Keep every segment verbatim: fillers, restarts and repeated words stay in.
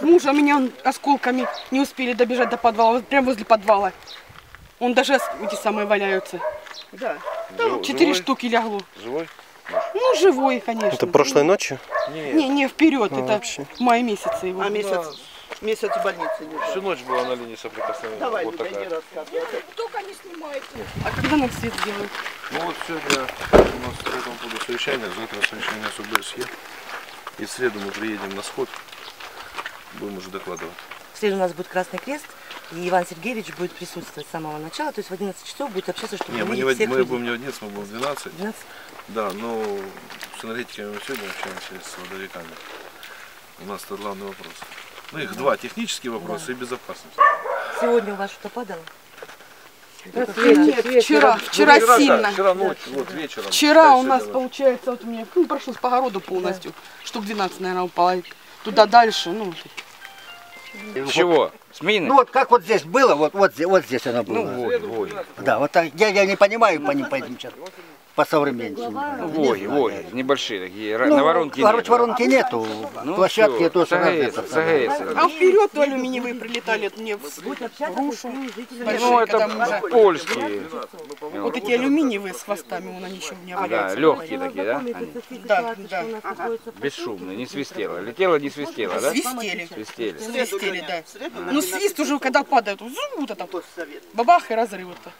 Мужа меня он осколками не успели добежать до подвала, прямо возле подвала. Он даже эти самые валяются. Да. Там четыре штуки лягло. Живой? Ну, живой, конечно. Это прошлой ночью? Нет. Не, не вперед, а, это вообще. В мае месяце его. А месяц, месяц в больнице не было. Всю ночь была на линии соприкосновения. Давай, вот такая. Не рассказывай. Только не снимайте. А когда нам свет делают? Ну вот сегодня у нас в этом будет совещание, завтра совещание с У Б С Е. И в среду мы приедем на сход. Будем уже докладывать. В среду у нас будет Красный Крест, и Иван Сергеевич будет присутствовать с самого начала, то есть в одиннадцать часов будет общаться, чтобы не, мы не в, всех мы людей. Будем не в одиннадцать, мы будем в двенадцать. двенадцать? Да, но с энергетиками мы сегодня общаемся, с водовиками. У нас это главный вопрос. Ну их да. Два, технические вопросы да. И безопасность. Сегодня у вас что-то падало? Нет, вчера, вчера, вчера ну, сильно. Да, вчера ночью, да. Вот вечером. Вчера да, у нас ночью. Получается, вот у меня ну, прошлось по городу полностью, да. Штук двенадцать, наверное, упало. Туда дальше, ну... Чего? С мины? Ну вот как вот здесь было, вот, вот, вот здесь оно было. Ну, вой, вой. Да, вот так, я, я не понимаю по ним, по этим сейчас, по современности. Вой, вой, небольшие такие, ну, на воронке нет. Короче, воронки нету, ну, площадки тоже загорится, загорится. А вперед алюминиевые прилетали, от мне в рушу. Ну это польские. Вот эти алюминиевые с хвостами, они еще у меня валяются. Да, легкие такие, да? Да, да. Бесшумные, не свистело. Летело, не свистело, да? Свистели. Свистели. Да. Ну свист уже, когда падает, вот это бабах и разрыв-то.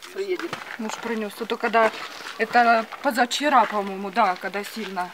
Муж принес, то когда это позавчера, по-моему, да, когда сильно.